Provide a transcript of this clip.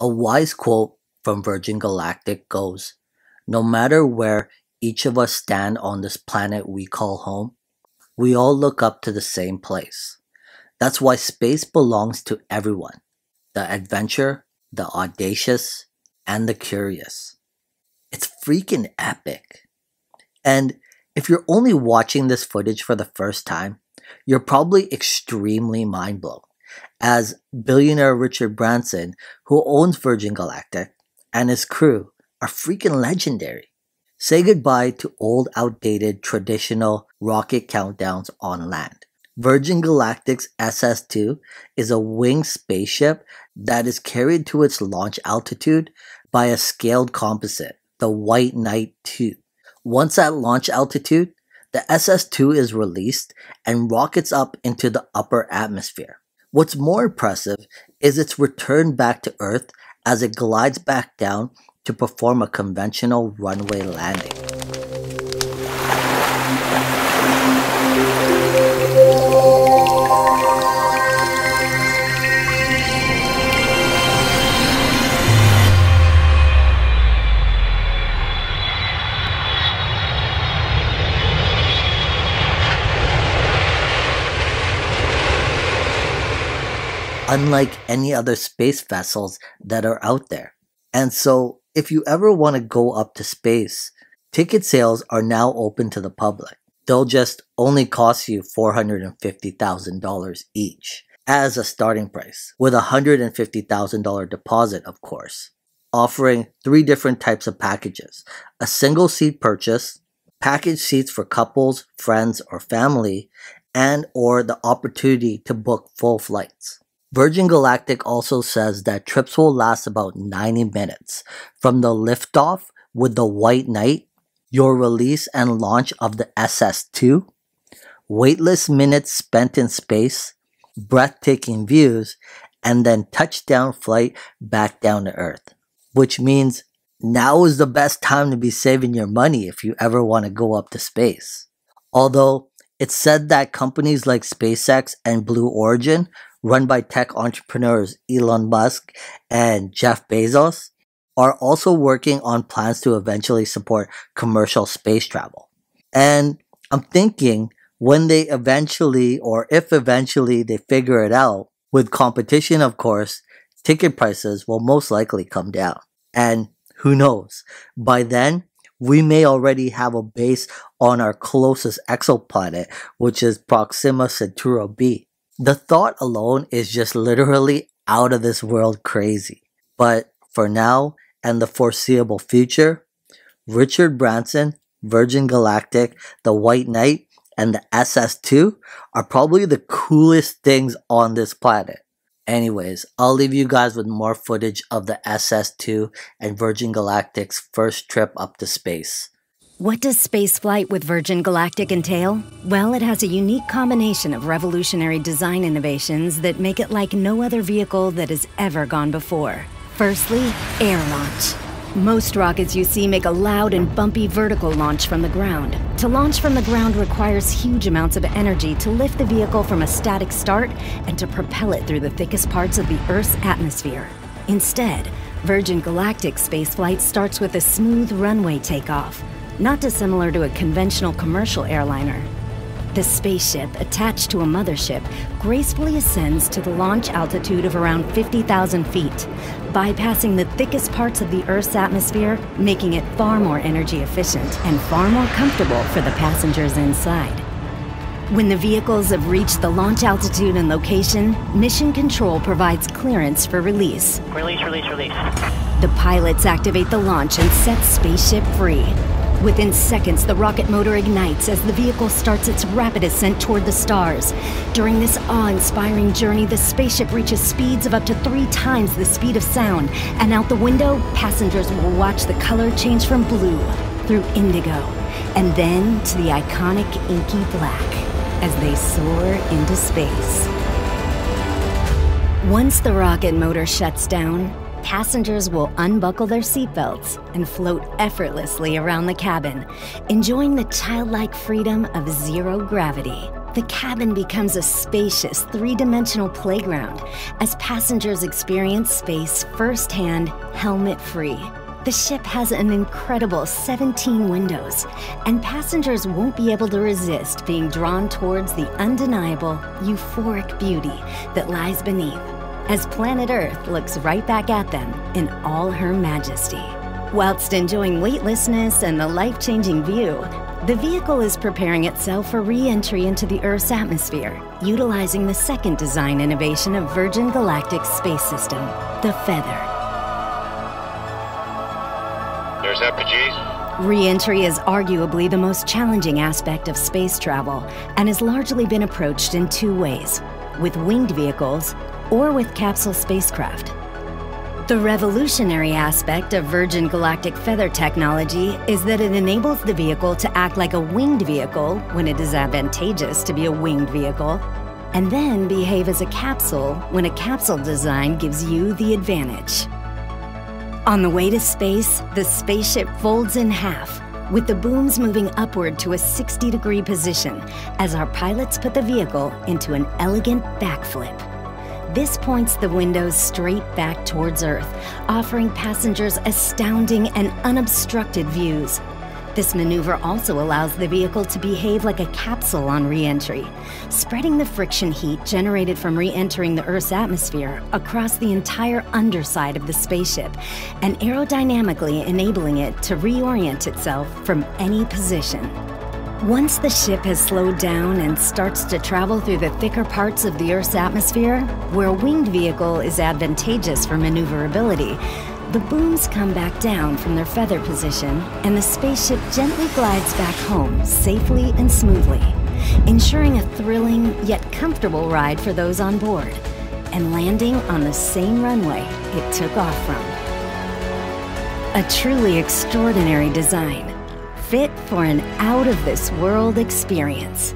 A wise quote from Virgin Galactic goes, "No matter where each of us stand on this planet we call home, we all look up to the same place." That's why space belongs to everyone, the adventure, the audacious, and the curious. It's freaking epic. And if you're only watching this footage for the first time, you're probably extremely mind blown, as billionaire Richard Branson, who owns Virgin Galactic, and his crew are freaking legendary. Say goodbye to old, outdated, traditional rocket countdowns on land. Virgin Galactic's SS2 is a winged spaceship that is carried to its launch altitude by a scaled composite, the White Knight 2. Once at launch altitude, the SS2 is released and rockets up into the upper atmosphere. What's more impressive is its return back to Earth as it glides back down to perform a conventional runway landing. Unlike any other space vessels that are out there. And so, if you ever want to go up to space, ticket sales are now open to the public. They'll just only cost you $450,000 each as a starting price, with a $150,000 deposit, of course, offering 3 different types of packages: a single seat purchase, package seats for couples, friends, or family, and or the opportunity to book full flights. Virgin Galactic also says that trips will last about 90 minutes from the liftoff with the White Knight, your release and launch of the SS2, weightless minutes spent in space, breathtaking views, and then touchdown flight back down to Earth. Which means now is the best time to be saving your money if you ever want to go up to space. Although it's said that companies like SpaceX and Blue Origin, run by tech entrepreneurs Elon Musk and Jeff Bezos, are also working on plans to eventually support commercial space travel. And I'm thinking when they eventually, or if eventually they figure it out, with competition of course, ticket prices will most likely come down. And who knows, by then we may already have a base on our closest exoplanet, which is Proxima Centauri B. The thought alone is just literally out of this world crazy. But for now and the foreseeable future, Richard Branson, Virgin Galactic, the White Knight, and the SS2 are probably the coolest things on this planet. Anyways, I'll leave you guys with more footage of the SS2 and Virgin Galactic's first trip up to space. What does spaceflight with Virgin Galactic entail? Well, it has a unique combination of revolutionary design innovations that make it like no other vehicle that has ever gone before. Firstly, air launch. Most rockets you see make a loud and bumpy vertical launch from the ground. To launch from the ground requires huge amounts of energy to lift the vehicle from a static start and to propel it through the thickest parts of the Earth's atmosphere. Instead, Virgin Galactic spaceflight starts with a smooth runway takeoff, not dissimilar to a conventional commercial airliner. The spaceship, attached to a mothership, gracefully ascends to the launch altitude of around 50,000 feet, bypassing the thickest parts of the Earth's atmosphere, making it far more energy efficient and far more comfortable for the passengers inside. When the vehicles have reached the launch altitude and location, Mission Control provides clearance for release. Release, release, release. The pilots activate the launch and set spaceship free. Within seconds, the rocket motor ignites as the vehicle starts its rapid ascent toward the stars. During this awe-inspiring journey, the spaceship reaches speeds of up to 3 times the speed of sound, and out the window, passengers will watch the color change from blue through indigo, and then to the iconic inky black as they soar into space. Once the rocket motor shuts down, Passengers will unbuckle their seatbelts and float effortlessly around the cabin, enjoying the childlike freedom of zero gravity. The cabin becomes a spacious, three-dimensional playground as passengers experience space firsthand, helmet-free. The ship has an incredible 17 windows, and passengers won't be able to resist being drawn towards the undeniable, euphoric beauty that lies beneath, as planet Earth looks right back at them in all her majesty. Whilst enjoying weightlessness and the life-changing view, the vehicle is preparing itself for re-entry into the Earth's atmosphere, utilizing the second design innovation of Virgin Galactic's space system, the Feather. There's apogee. Re-entry is arguably the most challenging aspect of space travel and has largely been approached in two ways, with winged vehicles or with capsule spacecraft. The revolutionary aspect of Virgin Galactic Feather technology is that it enables the vehicle to act like a winged vehicle when it is advantageous to be a winged vehicle, and then behave as a capsule when a capsule design gives you the advantage. On the way to space, the spaceship folds in half, with the booms moving upward to a 60-degree position as our pilots put the vehicle into an elegant backflip. This points the windows straight back towards Earth, offering passengers astounding and unobstructed views. This maneuver also allows the vehicle to behave like a capsule on re-entry, spreading the friction heat generated from re-entering the Earth's atmosphere across the entire underside of the spaceship and aerodynamically enabling it to reorient itself from any position. Once the ship has slowed down and starts to travel through the thicker parts of the Earth's atmosphere, where a winged vehicle is advantageous for maneuverability, the booms come back down from their feather position and the spaceship gently glides back home safely and smoothly, ensuring a thrilling yet comfortable ride for those on board and landing on the same runway it took off from. A truly extraordinary design, fit for an out-of-this-world experience.